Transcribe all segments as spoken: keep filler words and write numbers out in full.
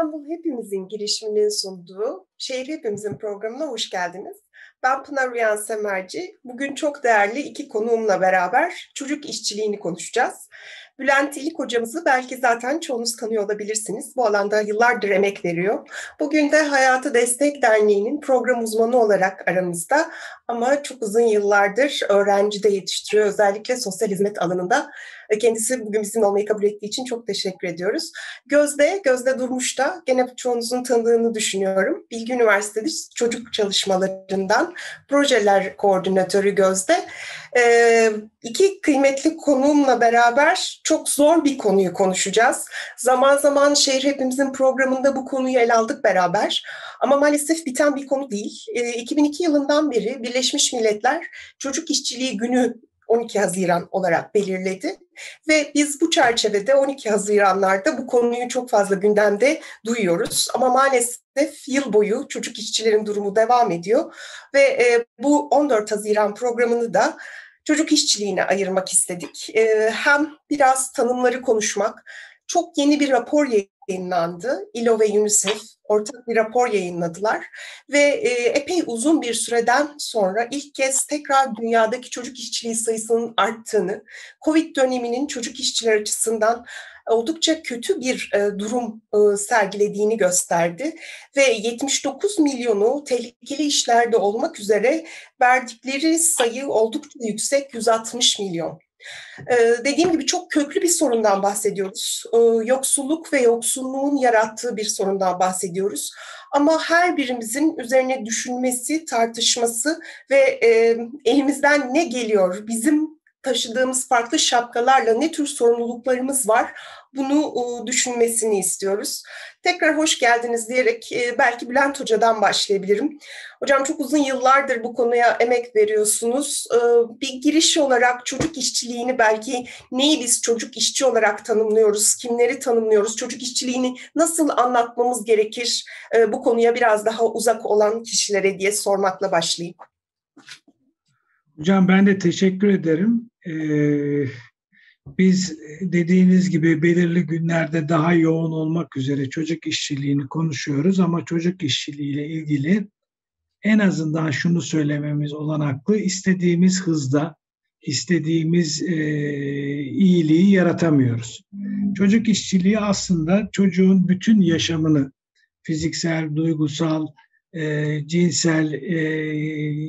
İstanbul Hepimizin girişiminin sunduğu Şehir Hepimizin programına hoş geldiniz. Ben Pınar Uyan Semerci. Bugün çok değerli iki konuğumla beraber çocuk işçiliğini konuşacağız. Bülent İlik hocamızı belki zaten çoğunuz tanıyor olabilirsiniz. Bu alanda yıllardır emek veriyor. Bugün de Hayata Destek Derneği'nin program uzmanı olarak aramızda ama çok uzun yıllardır öğrenci de yetiştiriyor. Özellikle sosyal hizmet alanında. Kendisi bugün bizimle olmayı kabul ettiği için çok teşekkür ediyoruz. Gözde, Gözde Durmuş da gene çoğunuzun tanıdığını düşünüyorum. Bilgi Üniversitesi çocuk çalışmalarından projeler koordinatörü Gözde. Ee, iki kıymetli konuğumla beraber çok zor bir konuyu konuşacağız. Zaman zaman Şehir Hepimizin programında bu konuyu ele aldık beraber. Ama maalesef biten bir konu değil. Ee, iki bin iki yılından beri Birleşmiş Milletler Çocuk İşçiliği Günü on iki Haziran olarak belirledi. Ve biz bu çerçevede on iki Haziranlarda bu konuyu çok fazla gündemde duyuyoruz. Ama maalesef yıl boyu çocuk işçilerin durumu devam ediyor. Ve e, bu on dört Haziran programını da çocuk işçiliğine ayırmak istedik. E, hem biraz tanımları konuşmak, çok yeni bir rapor yayınlandı. I L O ve UNICEF ortak bir rapor yayınladılar ve epey uzun bir süreden sonra ilk kez tekrar dünyadaki çocuk işçiliği sayısının arttığını, Covid döneminin çocuk işçiler açısından oldukça kötü bir durum sergilediğini gösterdi ve yetmiş dokuz milyonu tehlikeli işlerde olmak üzere verdikleri sayı oldukça yüksek, yüz altmış milyon. Ee, dediğim gibi çok köklü bir sorundan bahsediyoruz. Ee, yoksulluk ve yoksulluğun yarattığı bir sorundan bahsediyoruz. Ama her birimizin üzerine düşünmesi, tartışması ve e, elimizden ne geliyor, bizim taşıdığımız farklı şapkalarla ne tür sorumluluklarımız var, bunu e, düşünmesini istiyoruz. Tekrar hoş geldiniz diyerek e, belki Bülent Hoca'dan başlayabilirim. Hocam çok uzun yıllardır bu konuya emek veriyorsunuz. E, bir giriş olarak çocuk işçiliğini, belki neyi biz çocuk işçi olarak tanımlıyoruz, kimleri tanımlıyoruz, çocuk işçiliğini nasıl anlatmamız gerekir e, bu konuya biraz daha uzak olan kişilere diye sormakla başlayayım. Hocam ben de teşekkür ederim. Ee, biz dediğiniz gibi belirli günlerde daha yoğun olmak üzere çocuk işçiliğini konuşuyoruz ama çocuk işçiliğiyle ilgili en azından şunu söylememiz olanaklı, istediğimiz hızda, istediğimiz e, iyiliği yaratamıyoruz. Çocuk işçiliği aslında çocuğun bütün yaşamını, fiziksel, duygusal, E, cinsel e,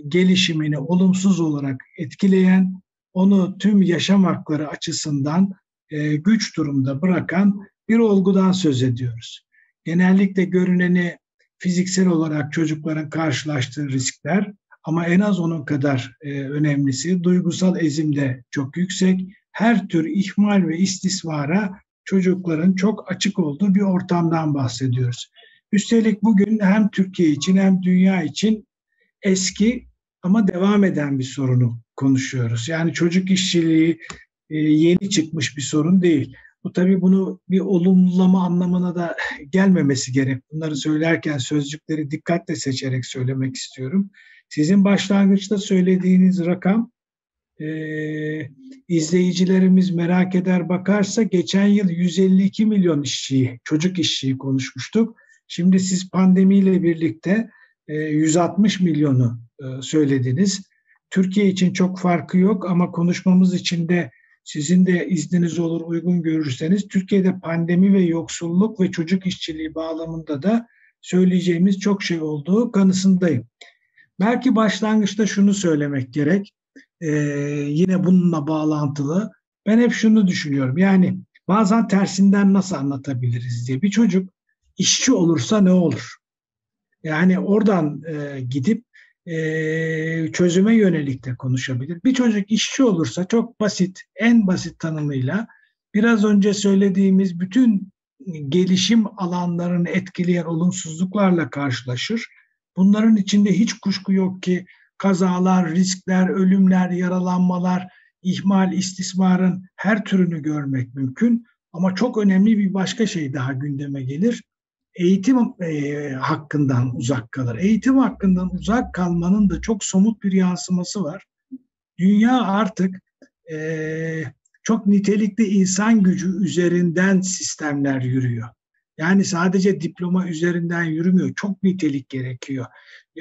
gelişimini olumsuz olarak etkileyen, onu tüm yaşam hakları açısından e, güç durumda bırakan bir olgudan söz ediyoruz. Genellikle görüneni fiziksel olarak çocukların karşılaştığı riskler ama en az onun kadar e, önemlisi duygusal ezim de çok yüksek. Her tür ihmal ve istismara çocukların çok açık olduğu bir ortamdan bahsediyoruz. Üstelik bugün hem Türkiye için hem dünya için eski ama devam eden bir sorunu konuşuyoruz. Yani çocuk işçiliği yeni çıkmış bir sorun değil. Bu tabii bunu bir olumlama anlamına da gelmemesi gerek. Bunları söylerken sözcükleri dikkatle seçerek söylemek istiyorum. Sizin başlangıçta söylediğiniz rakam, Ee, izleyicilerimiz merak eder bakarsa geçen yıl yüz elli iki milyon işçiyi, çocuk işçiyi konuşmuştuk. Şimdi siz pandemiyle birlikte yüz altmış milyonu söylediniz. Türkiye için çok farkı yok ama konuşmamız için de sizin de izniniz olur, uygun görürseniz Türkiye'de pandemi ve yoksulluk ve çocuk işçiliği bağlamında da söyleyeceğimiz çok şey olduğu kanısındayım. Belki başlangıçta şunu söylemek gerek, ee, yine bununla bağlantılı. Ben hep şunu düşünüyorum, yani bazen tersinden nasıl anlatabiliriz diye. Bir çocuk İşçi olursa ne olur? Yani oradan e, gidip e, çözüme yönelik de konuşabilir. Bir çocuk işçi olursa çok basit, en basit tanımıyla biraz önce söylediğimiz bütün gelişim alanlarını etkileyen olumsuzluklarla karşılaşır. Bunların içinde hiç kuşku yok ki kazalar, riskler, ölümler, yaralanmalar, ihmal, istismarın her türünü görmek mümkün. Ama çok önemli bir başka şey daha gündeme gelir. Eğitim e, hakkından uzak kalır. Eğitim hakkından uzak kalmanın da çok somut bir yansıması var. Dünya artık e, çok nitelikli insan gücü üzerinden sistemler yürüyor. Yani sadece diploma üzerinden yürümüyor. Çok nitelik gerekiyor.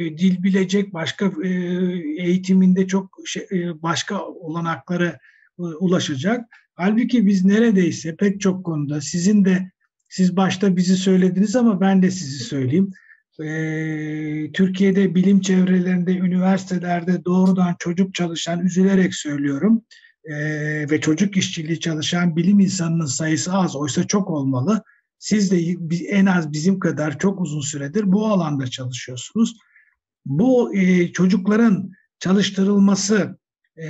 Dil bilecek, başka eğitiminde çok şey, başka olanaklara ulaşacak. Halbuki biz neredeyse pek çok konuda sizin de, siz başta bizi söylediniz ama ben de sizi söyleyeyim. Ee, Türkiye'de bilim çevrelerinde, üniversitelerde doğrudan çocuk çalışan, üzülerek söylüyorum, ee, ve çocuk işçiliği çalışan bilim insanının sayısı az. Oysa çok olmalı. Siz de en az bizim kadar çok uzun süredir bu alanda çalışıyorsunuz. Bu e, çocukların çalıştırılması, e,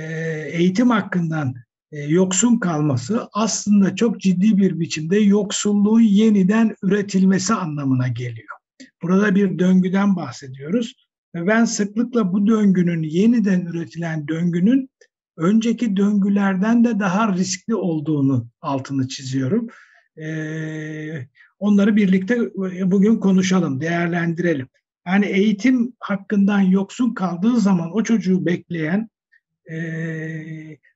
eğitim hakkından e, yoksun kalması aslında çok ciddi bir biçimde yoksulluğun yeniden üretilmesi anlamına geliyor. Burada bir döngüden bahsediyoruz. Ben sıklıkla bu döngünün, yeniden üretilen döngünün önceki döngülerden de daha riskli olduğunu altını çiziyorum. Ee, onları birlikte bugün konuşalım, değerlendirelim. Yani eğitim hakkından yoksun kaldığı zaman o çocuğu bekleyen e,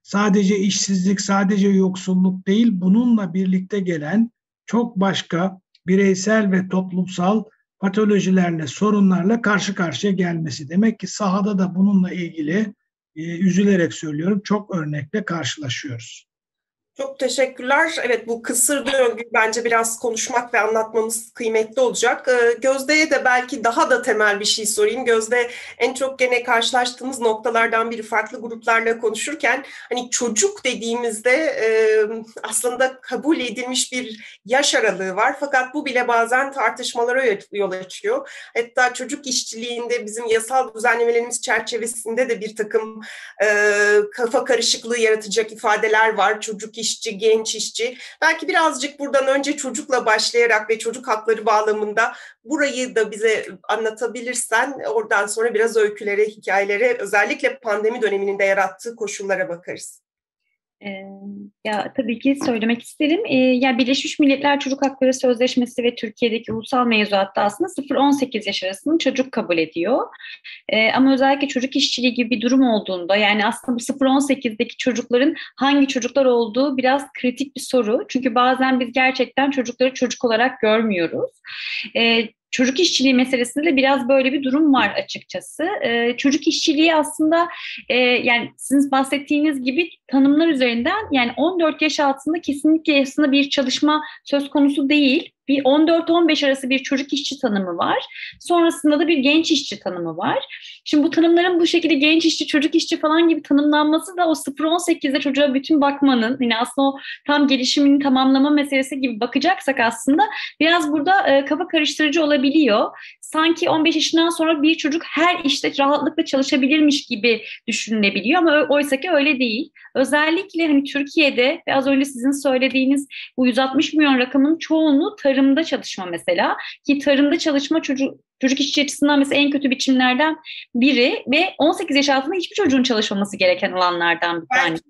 sadece işsizlik, sadece yoksulluk değil, bununla birlikte gelen çok başka bireysel ve toplumsal patolojilerle, sorunlarla karşı karşıya gelmesi. Demek ki sahada da bununla ilgili, e, üzülerek söylüyorum, çok örnekle karşılaşıyoruz. Çok teşekkürler. Evet, bu kısır döngü bence biraz konuşmak ve anlatmamız kıymetli olacak. Gözde'ye de belki daha da temel bir şey sorayım. Gözde, en çok gene karşılaştığımız noktalardan biri, farklı gruplarla konuşurken hani çocuk dediğimizde aslında kabul edilmiş bir yaş aralığı var. Fakat bu bile bazen tartışmalara yol açıyor. Hatta çocuk işçiliğinde bizim yasal düzenlemelerimiz çerçevesinde de bir takım kafa karışıklığı yaratacak ifadeler var. Çocuk işçi, genç işçi. Belki birazcık buradan önce çocukla başlayarak ve çocuk hakları bağlamında burayı da bize anlatabilirsen, oradan sonra biraz öykülere, hikayelere, özellikle pandemi döneminin de yarattığı koşullara bakarız. Ya tabii ki söylemek isterim. Ya Birleşmiş Milletler Çocuk Hakları Sözleşmesi ve Türkiye'deki ulusal mevzuatta aslında sıfır on sekiz yaş arasını çocuk kabul ediyor. Ama özellikle çocuk işçiliği gibi bir durum olduğunda, yani aslında bu sıfır on sekizdeki çocukların hangi çocuklar olduğu biraz kritik bir soru. Çünkü bazen biz gerçekten çocukları çocuk olarak görmüyoruz. Çocuk işçiliği meselesinde de biraz böyle bir durum var açıkçası. Ee, çocuk işçiliği aslında e, yani sizin bahsettiğiniz gibi tanımlar üzerinden, yani on dört yaş altında kesinlikle aslında bir çalışma söz konusu değil. Bir on dört on beş arası bir çocuk işçi tanımı var. Sonrasında da bir genç işçi tanımı var. Şimdi bu tanımların bu şekilde genç işçi, çocuk işçi falan gibi tanımlanması da o sıfır on sekizde çocuğa bütün bakmanın, yani aslında o tam gelişimini tamamlama meselesi gibi bakacaksak aslında biraz burada e, kafa karıştırıcı olabiliyor. Sanki on beş yaşından sonra bir çocuk her işte rahatlıkla çalışabilirmiş gibi düşünülebiliyor ama oysa ki öyle değil. Özellikle hani Türkiye'de ve az önce sizin söylediğiniz bu yüz altmış milyon rakamın çoğunu tarımda çalışma mesela, ki tarımda çalışma çocuk çocuk işçi açısından mesela en kötü biçimlerden biri ve on sekiz yaş altında hiçbir çocuğun çalışmaması gereken alanlardan bir tanesi.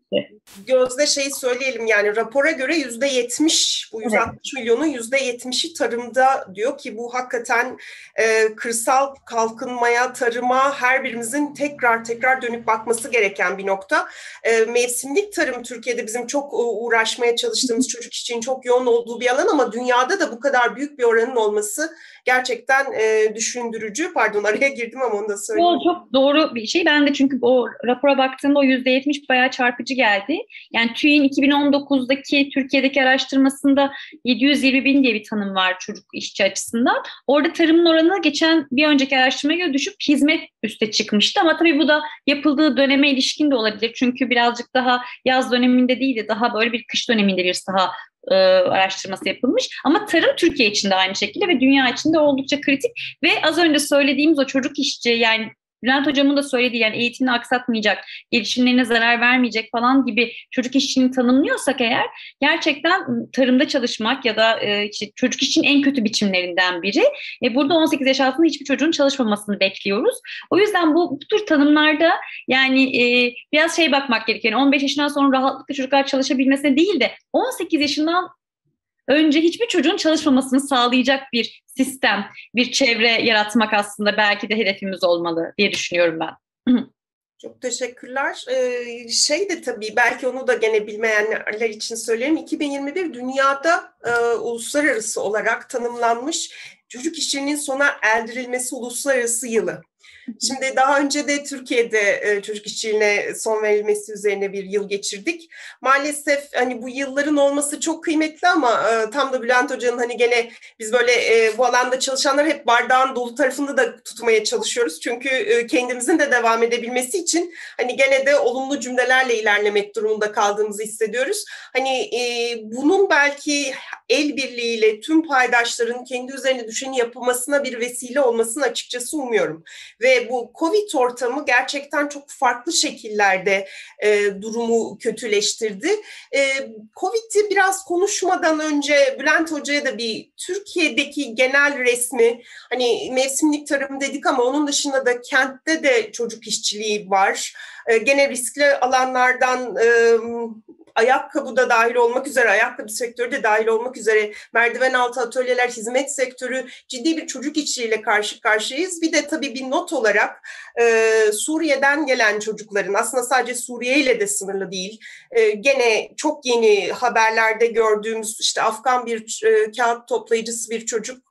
Gözde, şeyi söyleyelim, yani rapora göre yüzde yetmiş, bu yüz altmış evet. milyonun yüzde yetmişi tarımda diyor ki bu hakikaten e, kırsal kalkınmaya, tarıma her birimizin tekrar tekrar dönüp bakması gereken bir nokta. E, mevsimlik tarım Türkiye'de bizim çok uğraşmaya çalıştığımız, çocuk için çok yoğun olduğu bir alan ama dünyada da bu kadar büyük bir oranın olması gerçekten e, düşündürücü. Pardon, araya girdim ama onu da söyleyeyim. O çok doğru bir şey. Ben de çünkü o rapora baktığımda o yüzde yetmiş bayağı çarpıcı geldi. Yani TÜİK'in iki bin on dokuzdaki Türkiye'deki araştırmasında yedi yüz yirmi bin diye bir tanım var çocuk işçi açısından. Orada tarımın oranı geçen bir önceki araştırmaya göre düşüp hizmet üste çıkmıştı. Ama tabii bu da yapıldığı döneme ilişkin de olabilir. Çünkü birazcık daha yaz döneminde değil de daha böyle bir kış döneminde bir saha E, araştırması yapılmış. Ama tarım Türkiye için de aynı şekilde ve dünya için de oldukça kritik. Ve az önce söylediğimiz o çocuk işçi, yani Bülent Hocam'ın da söylediği, yani eğitimini aksatmayacak, gelişimlerine zarar vermeyecek falan gibi çocuk işçini tanımlıyorsak eğer, gerçekten tarımda çalışmak ya da e, çocuk işçinin en kötü biçimlerinden biri. E, burada on sekiz yaş altında hiçbir çocuğun çalışmamasını bekliyoruz. O yüzden bu, bu tür tanımlarda yani e, biraz şey bakmak gerekiyor. Yani on beş yaşından sonra rahatlıkla çocuklar çalışabilmesine değil de on sekiz yaşından önce hiçbir çocuğun çalışmamasını sağlayacak bir sistem, bir çevre yaratmak aslında belki de hedefimiz olmalı diye düşünüyorum ben. Çok teşekkürler. Ee, şey de tabii belki onu da gene bilmeyenler için söylerim. iki bin yirmi bir dünyada e, uluslararası olarak tanımlanmış çocuk işçiliğinin sona erdirilmesi uluslararası yılı. Şimdi daha önce de Türkiye'de çocuk işçiliğine son verilmesi üzerine bir yıl geçirdik. Maalesef hani bu yılların olması çok kıymetli ama tam da Bülent Hoca'nın hani gene biz böyle bu alanda çalışanlar hep bardağın dolu tarafını da tutmaya çalışıyoruz. Çünkü kendimizin de devam edebilmesi için hani gene de olumlu cümlelerle ilerlemek durumunda kaldığımızı hissediyoruz. Hani bunun belki el birliğiyle tüm paydaşların kendi üzerine düşeni yapılmasına bir vesile olmasını açıkçası umuyorum. Ve bu Covid ortamı gerçekten çok farklı şekillerde e, durumu kötüleştirdi. E, Covid'i biraz konuşmadan önce Bülent Hoca'ya da bir Türkiye'deki genel resmi, hani mevsimlik tarım dedik ama onun dışında da kentte de çocuk işçiliği var. E, gene riskli alanlardan... E, ayakkabı da dahil olmak üzere, ayakkabı sektörü de dahil olmak üzere merdiven altı atölyeler, hizmet sektörü ciddi bir çocuk işçiliğiyle karşı karşıyayız. Bir de tabii bir not olarak e, Suriye'den gelen çocukların, aslında sadece Suriye ile de sınırlı değil. E, gene çok yeni haberlerde gördüğümüz işte Afgan bir e, kağıt toplayıcısı bir çocuk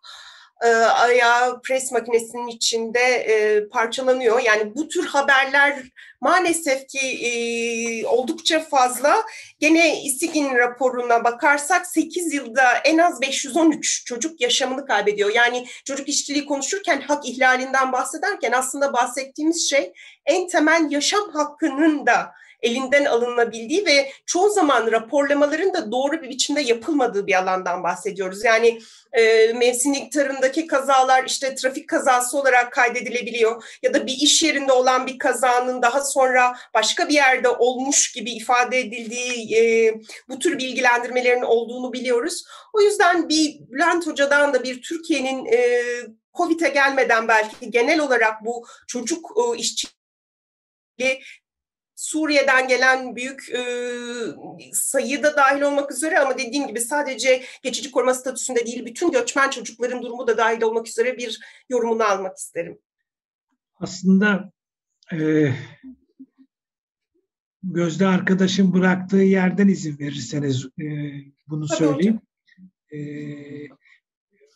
e, ayağı pres makinesinin içinde e, parçalanıyor. Yani bu tür haberler maalesef ki e, oldukça fazla. Gene İSİG'in raporuna bakarsak sekiz yılda en az beş yüz on üç çocuk yaşamını kaybediyor. Yani çocuk işçiliği konuşurken, hak ihlalinden bahsederken aslında bahsettiğimiz şey en temel yaşam hakkının da elinden alınabildiği ve çoğu zaman raporlamaların da doğru bir biçimde yapılmadığı bir alandan bahsediyoruz. Yani e, mevsimlik tarımdaki kazalar işte trafik kazası olarak kaydedilebiliyor ya da bir iş yerinde olan bir kazanın daha sonra başka bir yerde olmuş gibi ifade edildiği e, bu tür bilgilendirmelerin olduğunu biliyoruz. O yüzden bir Bülent Hoca'dan da bir Türkiye'nin e, Covid'e gelmeden belki genel olarak bu çocuk e, işçiliği, Suriye'den gelen büyük e, sayıda dahil olmak üzere ama dediğim gibi sadece geçici koruma statüsünde değil, bütün göçmen çocukların durumu da dahil olmak üzere bir yorumunu almak isterim. Aslında e, Gözde arkadaşım bıraktığı yerden izin verirseniz e, bunu Tabii söyleyeyim. E,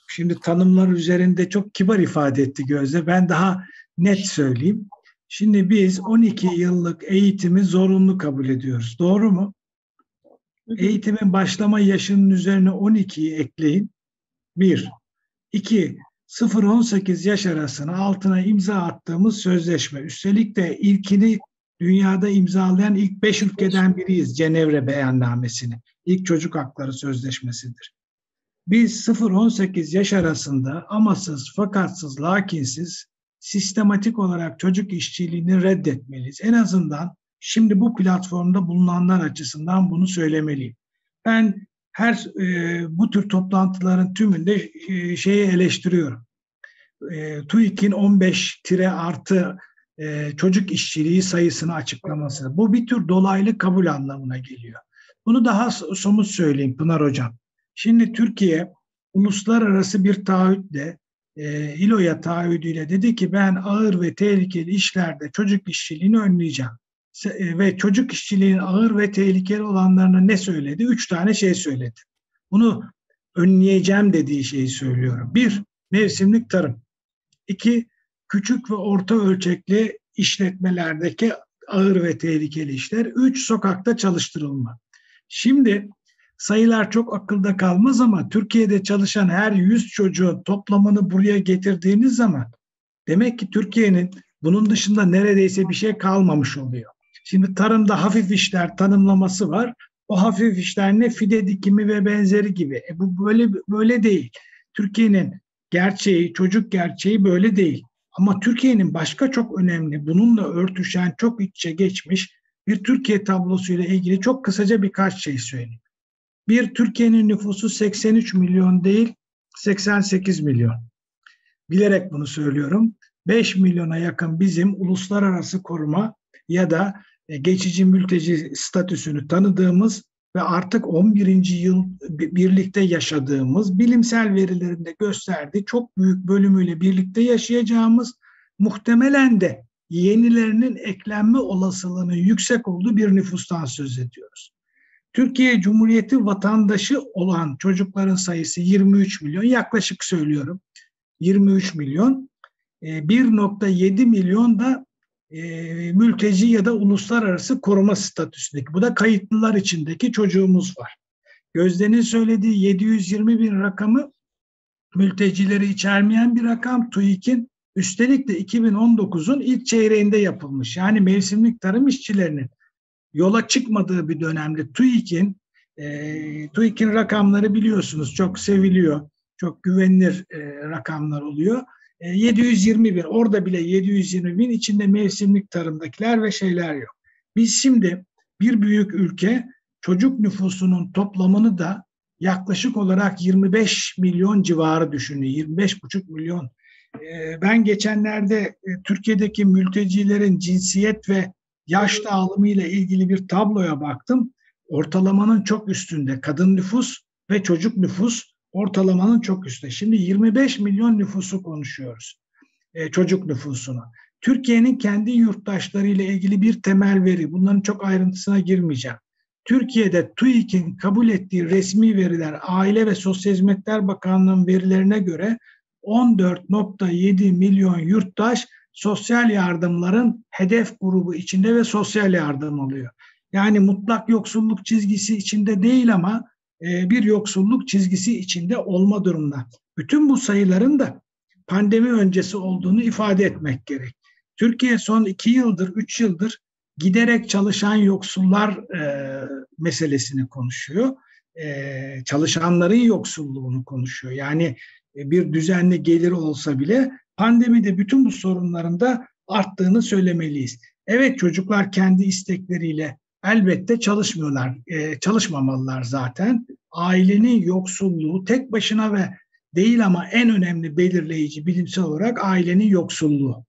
şimdi tanımlar üzerinde çok kibar ifade etti Gözde. Ben daha net söyleyeyim. Şimdi biz on iki yıllık eğitimi zorunlu kabul ediyoruz. Doğru mu? Eğitimin başlama yaşının üzerine on ikiyi ekleyin. bir. iki. sıfır on sekiz yaş arasına altına imza attığımız sözleşme. Üstelik de ilkini dünyada imzalayan ilk beş ülkeden biriyiz. Cenevre Beyannamesi'ni. İlk çocuk hakları sözleşmesidir. Biz sıfır on sekiz yaş arasında amasız, fakatsız, lakinsiz sistematik olarak çocuk işçiliğini reddetmeliyiz. En azından şimdi bu platformda bulunanlar açısından bunu söylemeliyim. Ben her e, bu tür toplantıların tümünde e, şeyi eleştiriyorum. E, TÜİK'in on beş artı e, çocuk işçiliği sayısını açıklaması. Bu bir tür dolaylı kabul anlamına geliyor. Bunu daha somut söyleyeyim Pınar Hocam. Şimdi Türkiye uluslararası bir taahhütle, İlo'ya taahhüdüyle dedi ki ben ağır ve tehlikeli işlerde çocuk işçiliğini önleyeceğim. Ve çocuk işçiliğinin ağır ve tehlikeli olanlarına ne söyledi? Üç tane şey söyledi. Bunu önleyeceğim dediği şeyi söylüyorum. Bir, mevsimlik tarım. İki, küçük ve orta ölçekli işletmelerdeki ağır ve tehlikeli işler. Üç, sokakta çalıştırılma. Şimdi sayılar çok akılda kalmaz ama Türkiye'de çalışan her yüz çocuğun toplamını buraya getirdiğiniz zaman demek ki Türkiye'nin bunun dışında neredeyse bir şey kalmamış oluyor. Şimdi tarımda hafif işler tanımlaması var. O hafif işler ne? Fide dikimi ve benzeri gibi. E bu böyle böyle değil. Türkiye'nin gerçeği, çocuk gerçeği böyle değil. Ama Türkiye'nin başka çok önemli, bununla örtüşen, çok iç içe geçmiş bir Türkiye tablosuyla ilgili çok kısaca birkaç şey söyleyeyim. Bir, Türkiye'nin nüfusu seksen üç milyon değil, seksen sekiz milyon. Bilerek bunu söylüyorum. beş milyona yakın bizim uluslararası koruma ya da geçici mülteci statüsünü tanıdığımız ve artık on birinci yıl birlikte yaşadığımız, bilimsel verilerinde gösterdiği çok büyük bölümüyle birlikte yaşayacağımız, muhtemelen de yenilerinin eklenme olasılığının yüksek olduğu bir nüfustan söz ediyoruz. Türkiye Cumhuriyeti vatandaşı olan çocukların sayısı yirmi üç milyon, yaklaşık söylüyorum yirmi üç milyon, bir nokta yedi milyon da mülteci ya da uluslararası koruma statüsündeki, bu da kayıtlılar içindeki çocuğumuz var. Gözde'nin söylediği yedi yüz yirmi bin rakamı mültecileri içermeyen bir rakam. TÜİK'in üstelik de iki bin on dokuzun ilk çeyreğinde yapılmış. Yani mevsimlik tarım işçilerinin yola çıkmadığı bir dönemde TÜİK'in e, TÜİK'in rakamları biliyorsunuz çok seviliyor, çok güvenilir e, rakamlar oluyor. E, yedi yüz yirmi bin, orada bile yedi yüz yirmi bin içinde mevsimlik tarımdakiler ve şeyler yok. Biz şimdi bir büyük ülke çocuk nüfusunun toplamını da yaklaşık olarak yirmi beş milyon civarı düşünün, yirmi beş buçuk milyon. E, ben geçenlerde e, Türkiye'deki mültecilerin cinsiyet ve yaş dağılımı ile ilgili bir tabloya baktım. Ortalamanın çok üstünde. Kadın nüfus ve çocuk nüfus ortalamanın çok üstünde. Şimdi yirmi beş milyon nüfusu konuşuyoruz. E, çocuk nüfusunu. Türkiye'nin kendi yurttaşları ile ilgili bir temel veri. Bunların çok ayrıntısına girmeyeceğim. Türkiye'de TÜİK'in kabul ettiği resmi veriler, Aile ve Sosyal Hizmetler Bakanlığı'nın verilerine göre on dört nokta yedi milyon yurttaş sosyal yardımların hedef grubu içinde ve sosyal yardım alıyor. Yani mutlak yoksulluk çizgisi içinde değil ama bir yoksulluk çizgisi içinde olma durumunda. Bütün bu sayıların da pandemi öncesi olduğunu ifade etmek gerek. Türkiye son iki yıldır, üç yıldır giderek çalışan yoksullar meselesini konuşuyor. Çalışanların yoksulluğunu konuşuyor. Yani bir düzenli geliri olsa bile pandemide bütün bu sorunların da arttığını söylemeliyiz. Evet, çocuklar kendi istekleriyle elbette çalışmıyorlar, e, çalışmamalılar zaten. Ailenin yoksulluğu tek başına ve değil ama en önemli belirleyici bilimsel olarak ailenin yoksulluğu.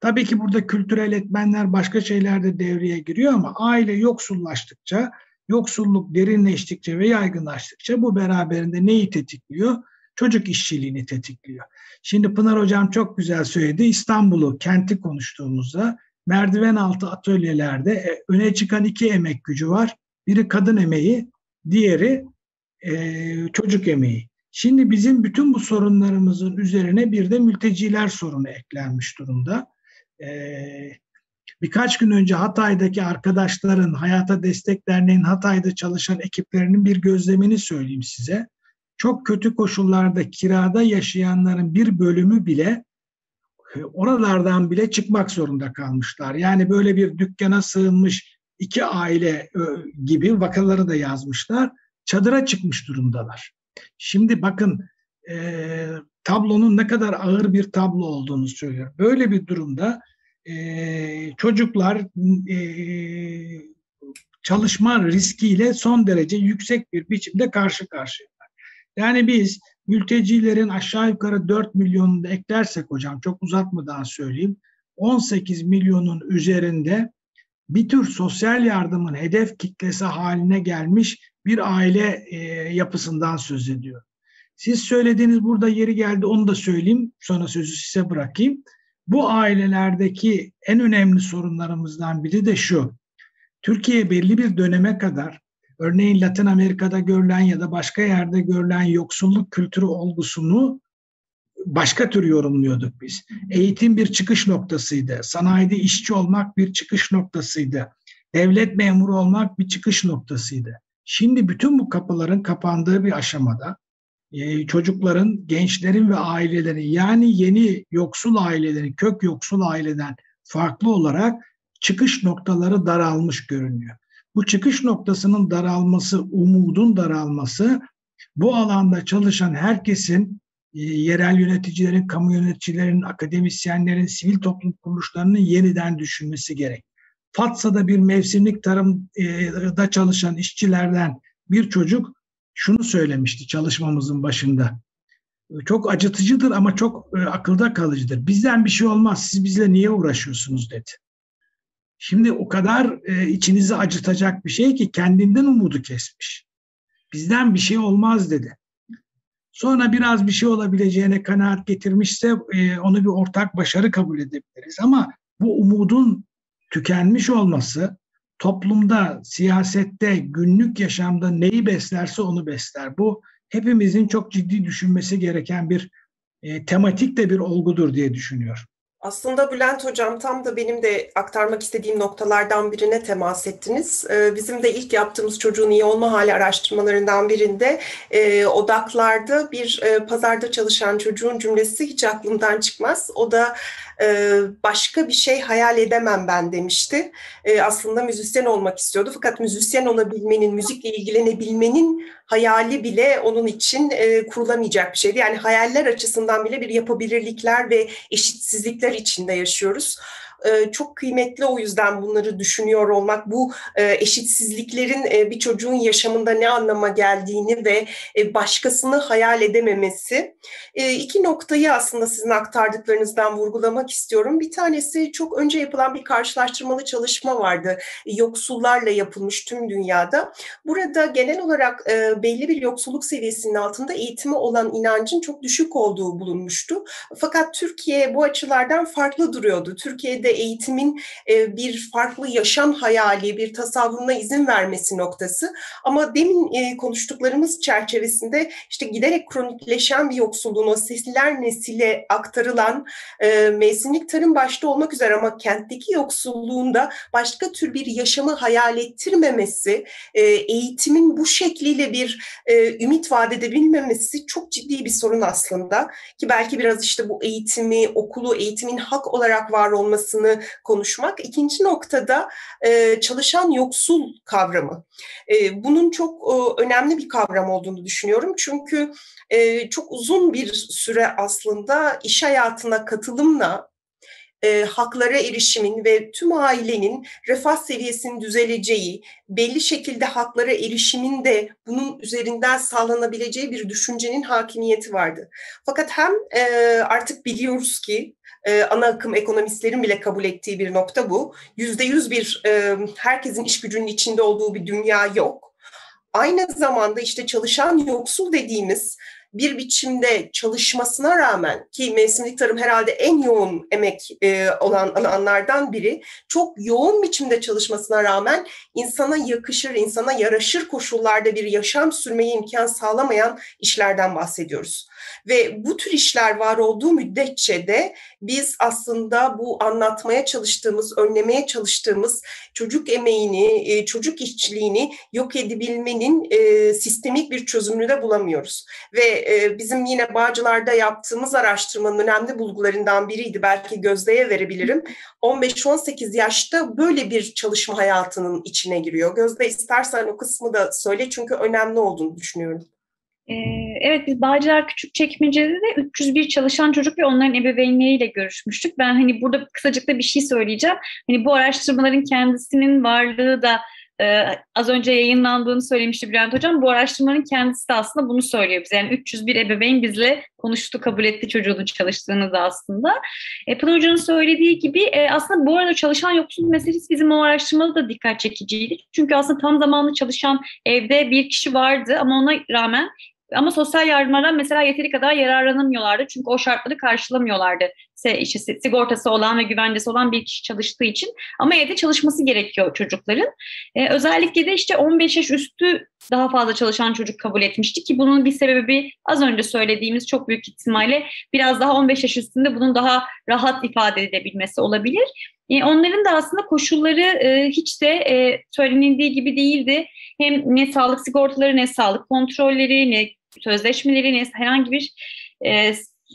Tabii ki burada kültürel etmenler, başka şeyler de devreye giriyor ama aile yoksullaştıkça, yoksulluk derinleştikçe ve yaygınlaştıkça bu beraberinde neyi tetikliyor? Çocuk işçiliğini tetikliyor. Şimdi Pınar Hocam çok güzel söyledi. İstanbul'u, kenti konuştuğumuzda merdiven altı atölyelerde e, öne çıkan iki emek gücü var. Biri kadın emeği, diğeri e, çocuk emeği. Şimdi bizim bütün bu sorunlarımızın üzerine bir de mülteciler sorunu eklenmiş durumda. E, birkaç gün önce Hatay'daki arkadaşların, Hayata Destek Derneği'nin Hatay'da çalışan ekiplerinin bir gözlemini söyleyeyim size. Çok kötü koşullarda kirada yaşayanların bir bölümü bile oralardan bile çıkmak zorunda kalmışlar. Yani böyle bir dükkana sığınmış iki aile gibi vakaları da yazmışlar. Çadıra çıkmış durumdalar. Şimdi bakın e, tablonun ne kadar ağır bir tablo olduğunu söylüyor. Böyle bir durumda e, çocuklar e, çalışma riskiyle son derece yüksek bir biçimde karşı karşıya. Yani biz mültecilerin aşağı yukarı dört milyonunu da eklersek hocam, çok uzatmadan söyleyeyim, on sekiz milyonun üzerinde bir tür sosyal yardımın hedef kitlesi haline gelmiş bir aile e, yapısından söz ediyor. Siz söylediğiniz burada yeri geldi, onu da söyleyeyim, sonra sözü size bırakayım. Bu ailelerdeki en önemli sorunlarımızdan biri de şu: Türkiye belli bir döneme kadar, örneğin Latin Amerika'da görülen ya da başka yerde görülen yoksulluk kültürü olgusunu başka tür yorumluyorduk biz. Eğitim bir çıkış noktasıydı. Sanayide işçi olmak bir çıkış noktasıydı. Devlet memuru olmak bir çıkış noktasıydı. Şimdi bütün bu kapıların kapandığı bir aşamada çocukların, gençlerin ve ailelerin, yani yeni yoksul ailelerin, kök yoksul aileden farklı olarak çıkış noktaları daralmış görünüyor. Bu çıkış noktasının daralması, umudun daralması, bu alanda çalışan herkesin, yerel yöneticilerin, kamu yöneticilerinin, akademisyenlerin, sivil toplum kuruluşlarının yeniden düşünmesi gerek. Fatsa'da bir mevsimlik tarımda çalışan işçilerden bir çocuk şunu söylemişti çalışmamızın başında. Çok acıtıcıdır ama çok akılda kalıcıdır. Bizden bir şey olmaz, siz bizle niye uğraşıyorsunuz dedi. Şimdi o kadar e, içinizi acıtacak bir şey ki kendinden umudu kesmiş. Bizden bir şey olmaz dedi. Sonra biraz bir şey olabileceğine kanaat getirmişse e, onu bir ortak başarı kabul edebiliriz. Ama bu umudun tükenmiş olması toplumda, siyasette, günlük yaşamda neyi beslerse onu besler. Bu hepimizin çok ciddi düşünmesi gereken bir e, tematik de bir olgudur diye düşünüyorum. Aslında Bülent Hocam tam da benim de aktarmak istediğim noktalardan birine temas ettiniz. Bizim de ilk yaptığımız çocuğun iyi olma hali araştırmalarından birinde odaklarda bir pazarda çalışan çocuğun cümlesi hiç aklımdan çıkmaz. O da başka bir şey hayal edemem ben demişti. Aslında müzisyen olmak istiyordu fakat müzisyen olabilmenin, müzikle ilgilenebilmenin hayali bile onun için kurulamayacak bir şeydi. Yani hayaller açısından bile bir yapabilirlikler ve eşitsizlikler içinde yaşıyoruz. Çok kıymetli o yüzden bunları düşünüyor olmak, bu eşitsizliklerin bir çocuğun yaşamında ne anlama geldiğini ve başkasını hayal edememesi. İki noktayı aslında sizin aktardıklarınızdan vurgulamak istiyorum. Bir tanesi çok önce yapılan bir karşılaştırmalı çalışma vardı. Yoksullarla yapılmış tüm dünyada. Burada genel olarak belli bir yoksulluk seviyesinin altında eğitime olan inancın çok düşük olduğu bulunmuştu. Fakat Türkiye bu açılardan farklı duruyordu. Türkiye'de eğitimin bir farklı yaşam hayali, bir tasavvuruna izin vermesi noktası. Ama demin konuştuklarımız çerçevesinde işte giderek kronikleşen bir yoksulluğun o nesiller nesile aktarılan mevsimlik tarım başta olmak üzere ama kentteki yoksulluğunda başka tür bir yaşamı hayal ettirmemesi, eğitimin bu şekliyle bir ümit vaat edebilmemesi çok ciddi bir sorun aslında. Ki belki biraz işte bu eğitimi, okulu, eğitimin hak olarak var olması olmasını konuşmak. İkinci noktada e, çalışan yoksul kavramı. E, bunun çok e, önemli bir kavram olduğunu düşünüyorum. Çünkü e, çok uzun bir süre aslında iş hayatına katılımla E, haklara erişimin ve tüm ailenin refah seviyesinin düzeleceği, belli şekilde haklara erişimin de bunun üzerinden sağlanabileceği bir düşüncenin hakimiyeti vardı. Fakat hem e, artık biliyoruz ki e, ana akım ekonomistlerin bile kabul ettiği bir nokta bu. Yüzde yüz bir e, herkesin iş gücünün içinde olduğu bir dünya yok. Aynı zamanda işte çalışan yoksul dediğimiz bir biçimde çalışmasına rağmen ki mevsimlik tarım herhalde en yoğun emek olan alanlardan biri, çok yoğun biçimde çalışmasına rağmen insana yakışır, insana yaraşır koşullarda bir yaşam sürmeyi imkan sağlamayan işlerden bahsediyoruz. Ve bu tür işler var olduğu müddetçe de biz aslında bu anlatmaya çalıştığımız, önlemeye çalıştığımız çocuk emeğini, çocuk işçiliğini yok edebilmenin sistemik bir çözümünü de bulamıyoruz. Ve bizim yine Bağcılar'da yaptığımız araştırmanın önemli bulgularından biriydi. Belki Gözde'ye verebilirim. on beş on sekiz yaşta böyle bir çalışma hayatının içine giriyor. Gözde, istersen o kısmı da söyle çünkü önemli olduğunu düşünüyorum. Evet, biz Bağcılar Küçükçekmece'de de üç yüz bir çalışan çocuk ve onların ebeveynleriyle görüşmüştük. Ben hani burada kısacıkta bir şey söyleyeceğim. Hani bu araştırmaların kendisinin varlığı da Ee, az önce yayınlandığını söylemişti Bülent Hocam. Bu araştırmanın kendisi de aslında bunu söylüyor bize. Yani üç yüz bir ebeveyn bizle konuştu, kabul etti çocuğunun çalıştığını da aslında. E, Pınar Hoca'nın söylediği gibi e, aslında bu arada çalışan yoksulluk meselesi bizim o araştırmada da dikkat çekiciydi. Çünkü aslında tam zamanlı çalışan evde bir kişi vardı ama ona rağmen Ama sosyal yardımlardan mesela yeteri kadar yararlanamıyorlardı. Çünkü o şartları karşılamıyorlardı. İşte sigortası olan ve güvencesi olan bir kişi çalıştığı için. Ama evde çalışması gerekiyor çocukların. Ee, özellikle de işte on beş yaş üstü daha fazla çalışan çocuk kabul etmişti ki bunun bir sebebi az önce söylediğimiz çok büyük ihtimalle biraz daha on beş yaş üstünde bunun daha rahat ifade edebilmesi olabilir. Ee, onların da aslında koşulları e, hiç de e, söylenildiği gibi değildi. Hem ne sağlık sigortaları, ne sağlık kontrolleri, ne sözleşmeleri, ne herhangi bir e,